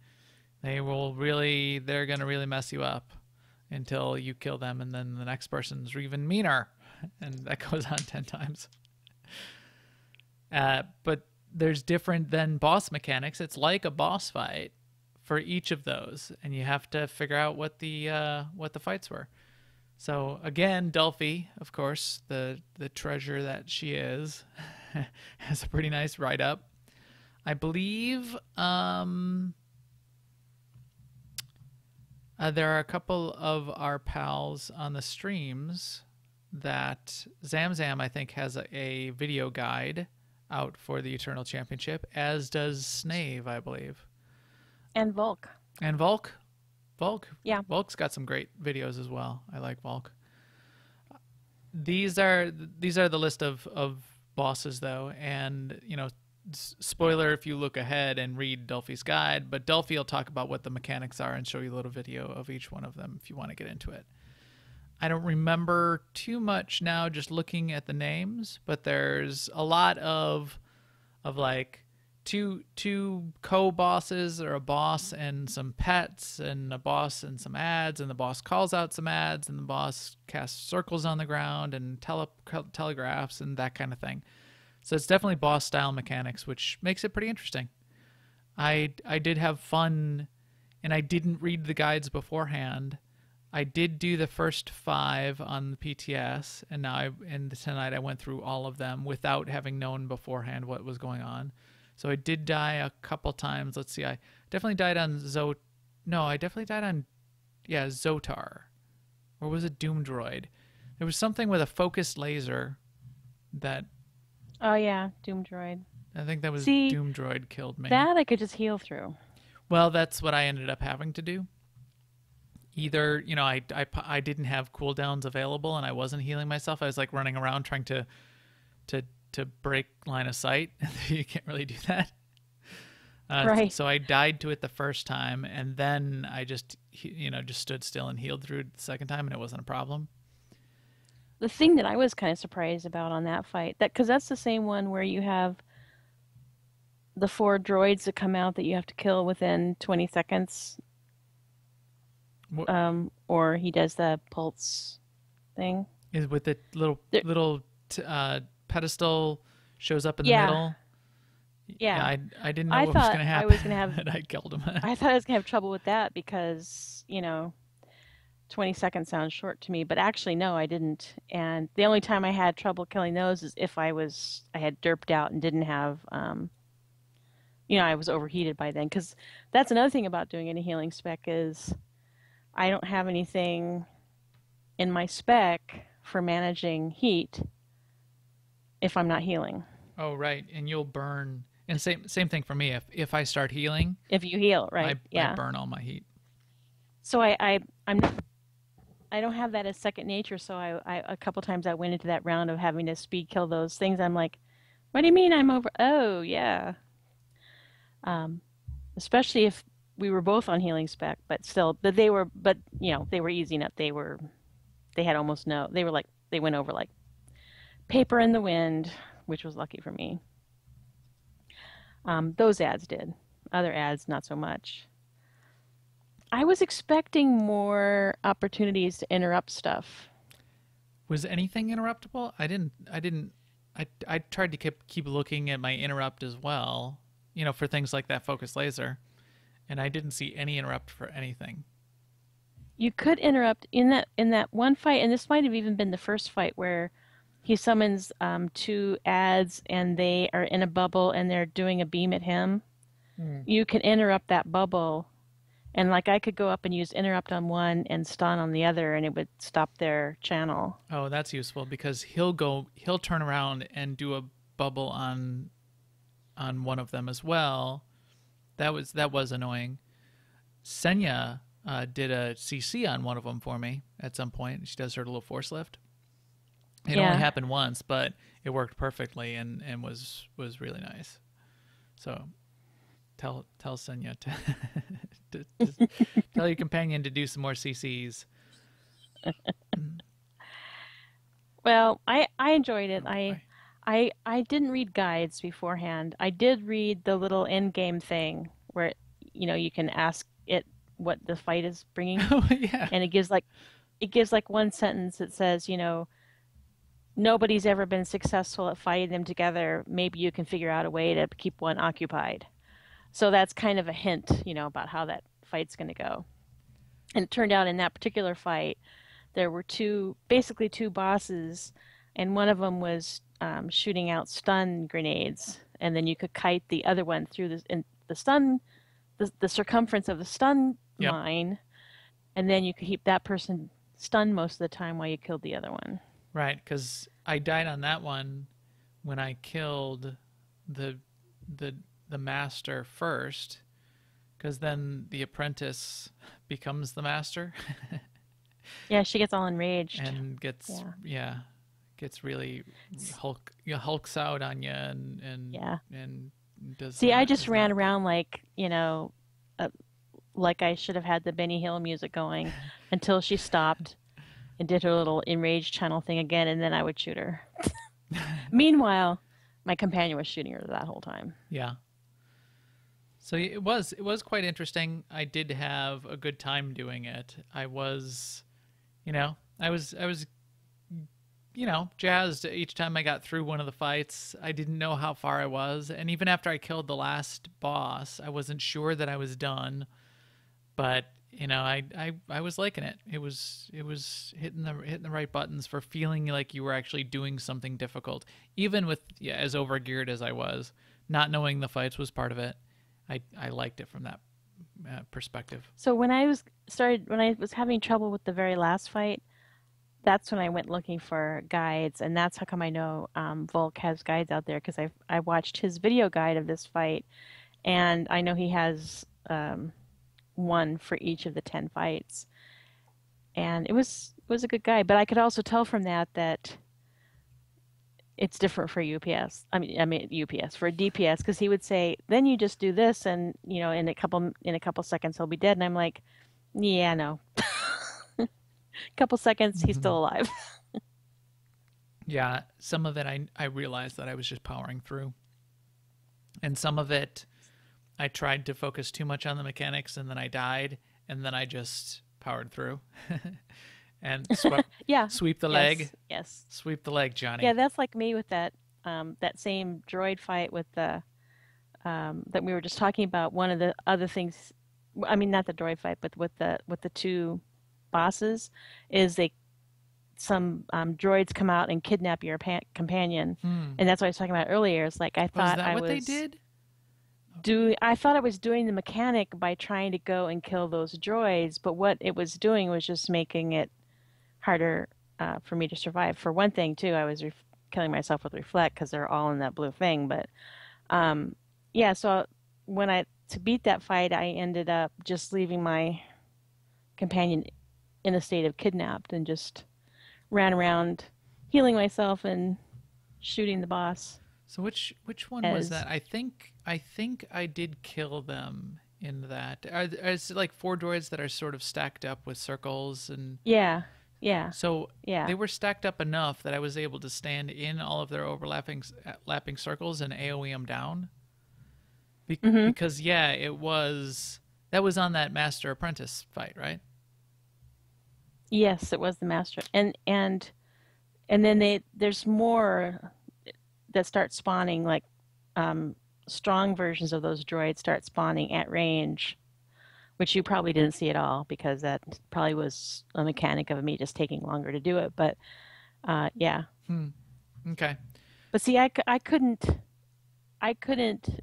They will really, they're gonna really mess you up until you kill them, and then the next person's even meaner, and that goes on ten times. Uh, but there's different than boss mechanics. It's like a boss fight for each of those, and you have to figure out what the uh, what the fights were. So again, Delphi, of course, the the treasure that she is, has a pretty nice write up, I believe. Um, Uh, there are a couple of our pals on the streams that Zamzam, I think, has a, a video guide out for the Eternal Championship, as does Snave, I believe. And Volk. And Volk. Volk. Yeah. Volk's got some great videos as well. I like Volk. These are these are the list of, of bosses, though. And, you know, spoiler if you look ahead and read Delphi's guide, but Delphi will talk about what the mechanics are and show you a little video of each one of them if you want to get into it. I don't remember too much now just looking at the names, but there's a lot of of like two two co-bosses, or a boss and some pets, and a boss and some ads, and the boss calls out some ads, and the boss casts circles on the ground and tele telegraphs and that kind of thing. So it's definitely boss-style mechanics, which makes it pretty interesting. I, I did have fun, and I didn't read the guides beforehand. I did do the first five on the P T S, and now I, and tonight I went through all of them without having known beforehand what was going on. So I did die a couple times. Let's see, I definitely died on Zot... No, I definitely died on... Yeah, Zotar. Or was it Doomdroid? There was something with a focused laser that... Oh yeah, Doomdroid. I think that was See, Doomdroid killed me. That I could just heal through. Well, that's what I ended up having to do. Either, you know, I, I, I didn't have cooldowns available, and I wasn't healing myself. I was like running around trying to to to break line of sight. You can't really do that. Uh, right. So I died to it the first time, and then I just, you know, just stood still and healed through the second time, and it wasn't a problem. The thing that I was kind of surprised about on that fight, that because that's the same one where you have the four droids that come out that you have to kill within twenty seconds. What? Um, or he does the pulse thing. Is with the little there, little t uh, pedestal shows up in yeah. the middle. Yeah, yeah I, I didn't know I what was going to happen. I was going to have. I killed him. I thought I was going to have trouble with that because, you know, twenty seconds sounds short to me, but actually no, I didn't. And the only time I had trouble killing those is if I was I had derped out and didn't have, um, you know, I was overheated by then, because that's another thing about doing any healing spec is I don't have anything in my spec for managing heat if I'm not healing. Oh right, and you'll burn. And same same thing for me. If if I start healing, if you heal, right? I, yeah. I burn all my heat. So I, I I'm not, I don't have that as second nature. So I, I a couple times I went into that round of having to speed kill those things. I'm like, what do you mean I'm over? Oh yeah. Um, especially if we were both on healing spec, but still, but they were, but you know, they were easy enough. They were, they had almost no. They were like they went over like paper in the wind, which was lucky for me. Um, those ads did. Other ads, not so much. I was expecting more opportunities to interrupt stuff. Was anything interruptible? I didn't, I didn't, I, I tried to keep, keep looking at my interrupt as well, you know, for things like that focus laser, and I didn't see any interrupt for anything. You could interrupt in that, in that one fight, and this might have even been the first fight where he summons um, two ads, and they are in a bubble, and they're doing a beam at him. Mm. You can interrupt that bubble, and like I could go up and use interrupt on one and stun on the other, and it would stop their channel. Oh, that's useful because he'll go, he'll turn around and do a bubble on, on one of them as well. That was that was annoying. Senya uh, did a C C on one of them for me at some point. She does her little force lift. It yeah. only happened once, but it worked perfectly and, and was was really nice. So tell tell Senya to, to, to tell your companion to do some more C Cs. Well, I, I enjoyed it. Oh, I I I didn't read guides beforehand. I did read the little end game thing where, you know, you can ask it what the fight is bringing. Oh, yeah. And it gives like it gives like one sentence that says, you know, nobody's ever been successful at fighting them together. Maybe you can figure out a way to keep one occupied. So that's kind of a hint, you know, about how that fight's going to go. And it turned out in that particular fight, there were two, basically two bosses, and one of them was um, shooting out stun grenades, and then you could kite the other one through the, in the stun, the, the circumference of the stun yep. line, and then you could keep that person stunned most of the time while you killed the other one. Right, because I died on that one when I killed the the the master first, because then the apprentice becomes the master. Yeah, she gets all enraged and gets yeah, yeah gets really hulk you know, hulks out on you and and yeah and does. See, that, I just ran that. around like you know, uh, like I should have had the Benny Hill music going until she stopped. And did her little enraged channel thing again, and then I would shoot her. Meanwhile, my companion was shooting her that whole time. Yeah. So it was it was quite interesting. I did have a good time doing it. I was, you know, I was I was, you know, jazzed each time I got through one of the fights. I didn't know how far I was, and even after I killed the last boss, I wasn't sure that I was done, but. You know, I, I I was liking it. It was it was hitting the hitting the right buttons for feeling like you were actually doing something difficult, even with yeah, as overgeared as I was. Not knowing the fights was part of it. I I liked it from that uh, perspective. So when I was started when I was having trouble with the very last fight, that's when I went looking for guides, and that's how come I know um, Volk has guides out there, because I I watched his video guide of this fight, and I know he has. Um, one for each of the ten fights, and it was was a good guy. But I could also tell from that that it's different for U P S. I mean, I mean U P S for D P S, because he would say, then you just do this, and you know, in a couple in a couple seconds he'll be dead. And I'm like, yeah, no, a couple seconds he's mm-hmm. still alive. Yeah, some of it I I realized that I was just powering through, and some of it I tried to focus too much on the mechanics, and then I died, and then I just powered through. And sweep, yeah, sweep the yes, leg. Yes. Sweep the leg, Johnny. Yeah, that's like me with that um, that same droid fight with the um, that we were just talking about. One of the other things, I mean, not the droid fight, but with the with the two bosses, is they some um, droids come out and kidnap your pa companion, hmm. and that's what I was talking about earlier. It's like I thought I was. Is that what they did? Do I thought I was doing the mechanic by trying to go and kill those droids, but what it was doing was just making it harder uh, for me to survive. For one thing, too, I was ref killing myself with Reflect because they're all in that blue thing. But um, yeah, so when I to beat that fight, I ended up just leaving my companion in a state of kidnapped and just ran around healing myself and shooting the boss. So which which one as, was that? I think I think I did kill them in that. Are, are it's like four droids that are sort of stacked up with circles and yeah. Yeah. So yeah. they were stacked up enough that I was able to stand in all of their overlapping lapping circles and AoE them down. Be mm-hmm. Because yeah, it was that was on that master apprentice fight, right? Yes, it was the master, and and and then they there's more that start spawning, like um, strong versions of those droids start spawning at range. Which you probably didn't see at all because that probably was a mechanic of me just taking longer to do it. But uh, yeah. Hmm. Okay. But see, I, I couldn't, I couldn't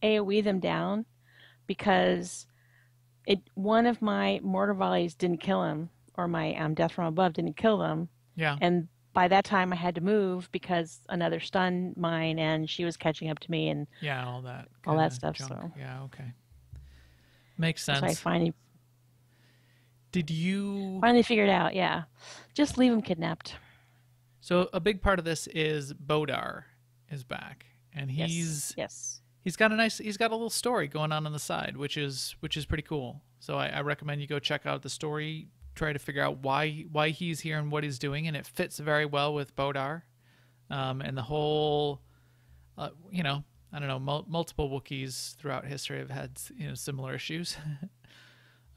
AoE them down because it one of my mortar volleys didn't kill him, or my um, death from above didn't kill them. Yeah. And by that time, I had to move because another stun mine, and she was catching up to me, and yeah, all that, all that stuff. Junk. So yeah, okay. Makes sense. So I finally did you finally figured out, yeah. Just leave them kidnapped. So a big part of this is Bowdaar is back, and he's yes. yes. He's got a nice he's got a little story going on on the side, which is which is pretty cool. So I, I recommend you go check out the story, try to figure out why why he's here and what he's doing, and it fits very well with Bowdaar, um, and the whole, uh, you know. I don't know, mul multiple Wookiees throughout history have had, you know, similar issues,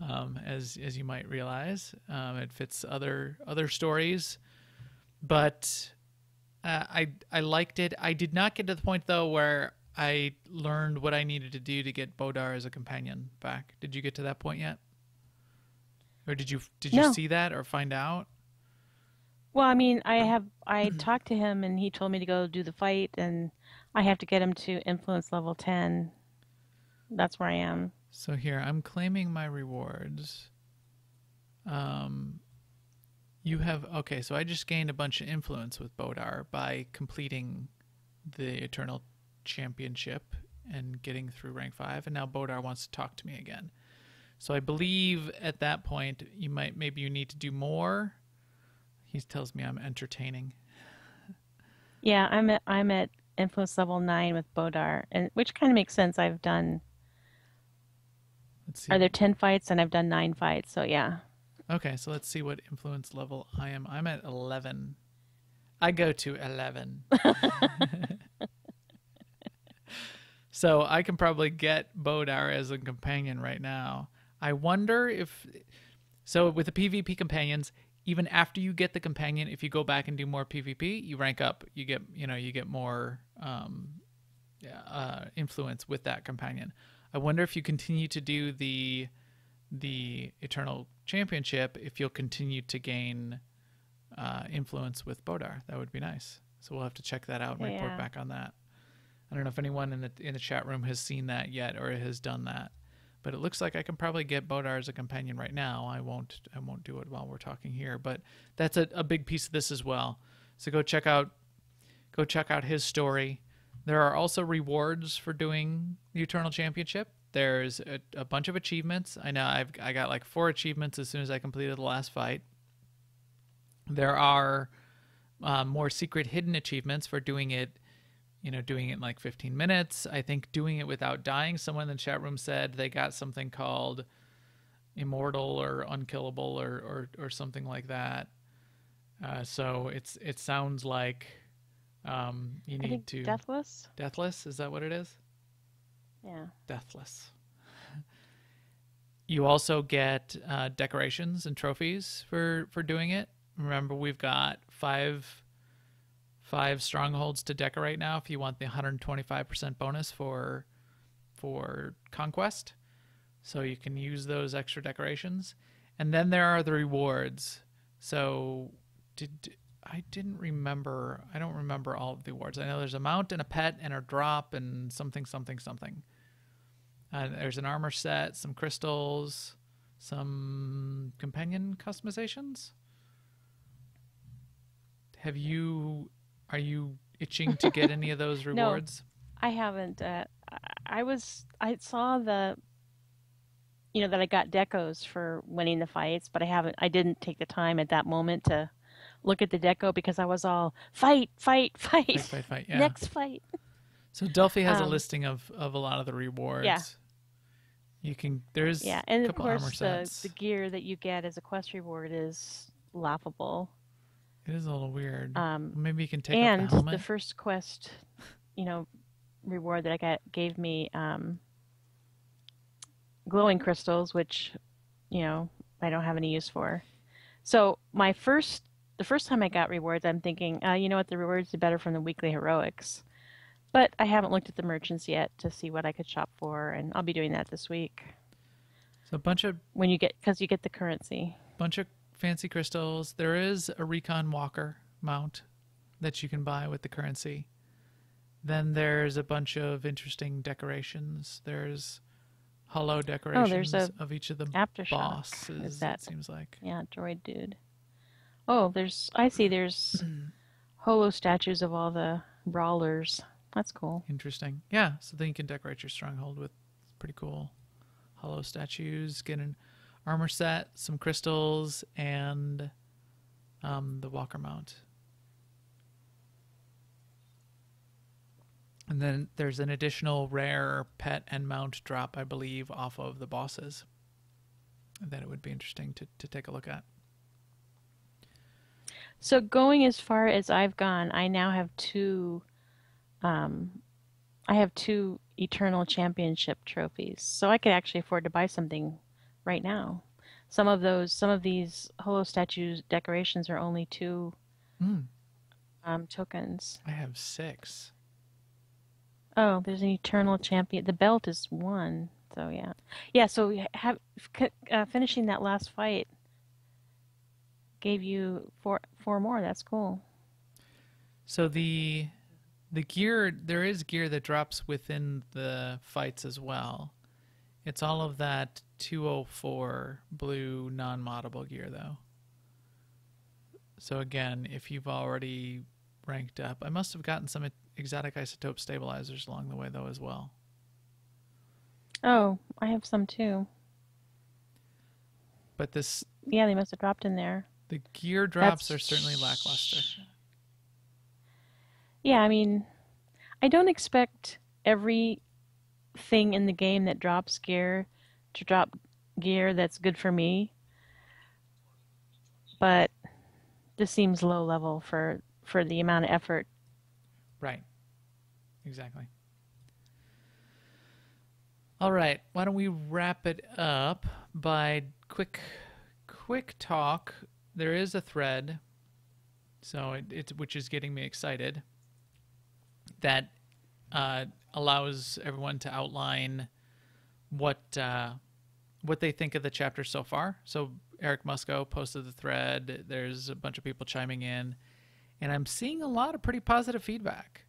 um, as as you might realize. Um, it fits other other stories, but uh, I I liked it. I did not get to the point though where I learned what I needed to do to get Bowdaar as a companion back. Did you get to that point yet, or did you did you no. see that or find out? Well, I mean, I have I talked to him and he told me to go do the fight and. I have to get him to influence level ten. That's where I am. So here, I'm claiming my rewards. Um, you have... Okay, so I just gained a bunch of influence with Bowdaar by completing the Eternal Championship and getting through rank five, and now Bowdaar wants to talk to me again. So I believe at that point, you might maybe you need to do more. He tells me I'm entertaining. Yeah, I'm at... I'm at influence level nine with Bowdaar, and which kind of makes sense. I've done. Let's see. Are there ten fights, and I've done nine fights? So yeah. Okay, so let's see what influence level I am. I'm at eleven. I go to eleven. So I can probably get Bowdaar as a companion right now. I wonder if. So with the PvP companions. Even after you get the companion, if you go back and do more PvP, you rank up. You get, you know, you get more um, uh, influence with that companion. I wonder if you continue to do the the Eternal Championship, if you'll continue to gain uh, influence with Bowdaar. That would be nice. So we'll have to check that out and yeah. report back on that. I don't know if anyone in the in the chat room has seen that yet or has done that. But it looks like I can probably get Bowdaar as a companion right now. I won't I won't do it while we're talking here, but that's a, a big piece of this as well. So go check out go check out his story. There are also rewards for doing the Eternal Championship. There's a, a bunch of achievements. I know I've I got like four achievements as soon as I completed the last fight. There are uh, more secret hidden achievements for doing it, you know, doing it in like fifteen minutes. I think doing it without dying. Someone in the chat room said they got something called immortal or unkillable or, or, or something like that. Uh, so it's, it sounds like um, you need I think to deathless. Deathless. Is that what it is? Yeah. Deathless. You also get uh, decorations and trophies for, for doing it. Remember, we've got five, five strongholds to decorate now if you want the one hundred twenty-five percent bonus for, for conquest. So you can use those extra decorations. And then there are the rewards. So did I didn't remember. I don't remember all of the awards. I know there's a mount and a pet and a drop and something, something, something. Uh, there's an armor set, some crystals, some companion customizations. Have you, are you itching to get any of those rewards? No, I haven't. Uh, I was, I saw the, you know, that I got decos for winning the fights, but I haven't, I didn't take the time at that moment to look at the deco because I was all fight, fight, fight, fight, fight, fight. Yeah. Next fight. So Delphi has um, a listing of, of a lot of the rewards. Yeah. You can, there's yeah, and a couple of course armor sets. The, the gear that you get as a quest reward is laughable. It is a little weird. Um, Maybe you can take and off the helmet. The first quest, you know, reward that I got gave me um, glowing crystals, which, you know, I don't have any use for. So my first, the first time I got rewards, I'm thinking, uh, you know what, the rewards are better from the weekly heroics. But I haven't looked at the merchants yet to see what I could shop for, and I'll be doing that this week. So a bunch of when you get because you get the currency. Bunch of fancy crystals. There is a recon walker mount that you can buy with the currency. Then there's a bunch of interesting decorations. There's hollow decorations oh, of each of the aftershock. Bosses. Is that, it seems like yeah, droid dude. Oh, there's I see. There's holo statues of all the brawlers. That's cool. Interesting. Yeah. So then you can decorate your stronghold with pretty cool hollow statues, get an armor set, some crystals, and um, the walker mount. And then there's an additional rare pet and mount drop, I believe, off of the bosses that it would be interesting to, to take a look at. So going as far as I've gone, I now have two... Um, I have two Eternal Championship trophies, so I could actually afford to buy something right now. Some of those, some of these holo statues decorations are only two mm. um, tokens. I have six. Oh, there's an Eternal Champion. The belt is one, so yeah, yeah. So have, uh, finishing that last fight gave you four, four more. That's cool. So the. The gear, there is gear that drops within the fights as well. It's all of that two oh four blue non-moddable gear, though. So again, if you've already ranked up, I must have gotten some exotic isotope stabilizers along the way, though, as well. Oh, I have some, too. But this... Yeah, they must have dropped in there. The gear drops That's... are certainly lackluster. Yeah, I mean, I don't expect every thing in the game that drops gear to drop gear that's good for me, but this seems low level for, for the amount of effort. Right. Exactly. All right. Why don't we wrap it up by quick, quick talk. There is a thread, so it, it which is getting me excited. That uh, allows everyone to outline what uh, what they think of the chapter so far. So Eric Musco posted the thread. There's a bunch of people chiming in. And I'm seeing a lot of pretty positive feedback.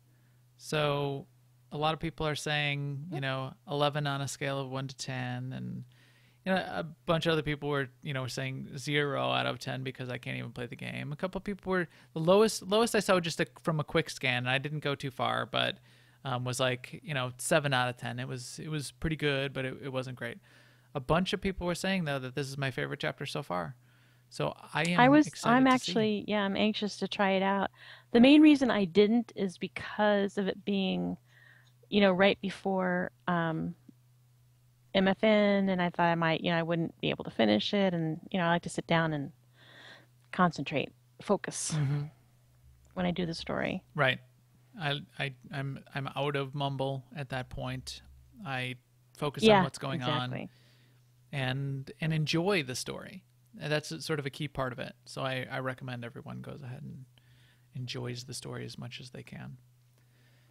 So a lot of people are saying, you know, eleven on a scale of one to ten. And you know, a bunch of other people were, you know, saying zero out of ten because I can't even play the game. A couple of people were, the lowest lowest I saw just a, from a quick scan, and I didn't go too far, but um, was like, you know, seven out of ten. It was it was pretty good, but it, it wasn't great. A bunch of people were saying, though, that this is my favorite chapter so far. So I am I was, excited I'm to actually, see. yeah, I'm anxious to try it out. The main reason I didn't is because of it being, you know, right before um, M F N, and I thought I might, you know, I wouldn't be able to finish it, and, you know, I like to sit down and concentrate, focus mm-hmm. when I do the story. Right. I, I, I'm, I'm out of mumble at that point. I focus yeah, on what's going exactly. on and, and enjoy the story. And that's sort of a key part of it. So I, I recommend everyone goes ahead and enjoys the story as much as they can.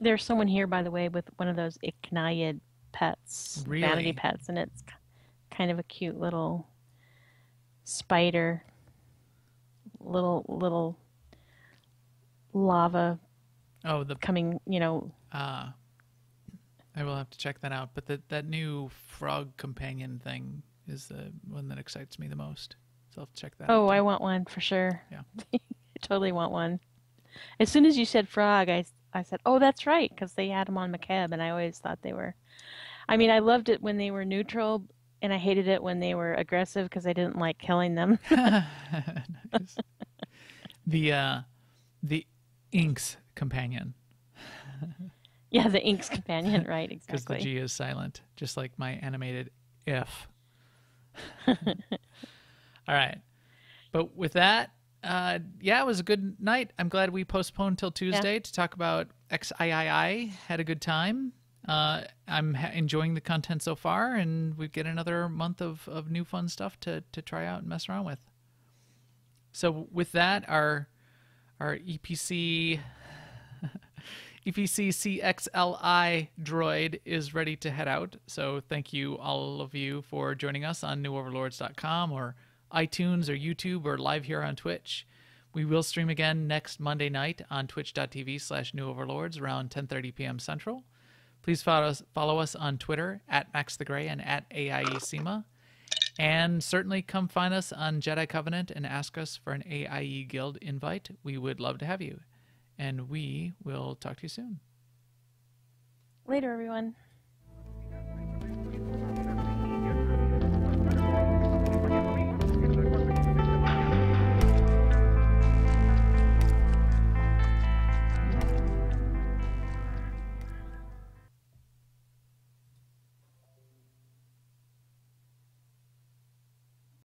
There's someone here, by the way, with one of those Ichnavid pets, really? vanity pets, and it's kind of a cute little spider, little little lava. Oh, the coming, you know. Uh, I will have to check that out. But that that new frog companion thing is the one that excites me the most. So I'll check that. Oh, out. I want one for sure. Yeah, I totally want one. As soon as you said frog, I. I said, oh, that's right, because they had them on McCab, and I always thought they were... I mean, I loved it when they were neutral, and I hated it when they were aggressive, because I didn't like killing them. Nice. The, uh, the Inks companion. Yeah, the Inks companion, right, exactly. Because the G is silent, just like my animated F. All right. But with that... Uh, yeah, it was a good night. I'm glad we postponed till Tuesday yeah. to talk about X I I I. Had a good time. Uh, I'm ha enjoying the content so far, and we get another month of, of new fun stuff to, to try out and mess around with. So with that, our our E P C E P C C X L I droid is ready to head out. So thank you, all of you, for joining us on new overlords dot com or iTunes or YouTube or live here on Twitch. We will stream again next Monday night on twitch dot t v slash new overlords around ten thirty p m Central. Please follow us, follow us on Twitter at MaxTheGray and at A I E Seema. And certainly come find us on Jedi Covenant and ask us for an A I E Guild invite. We would love to have you. And we will talk to you soon. Later, everyone.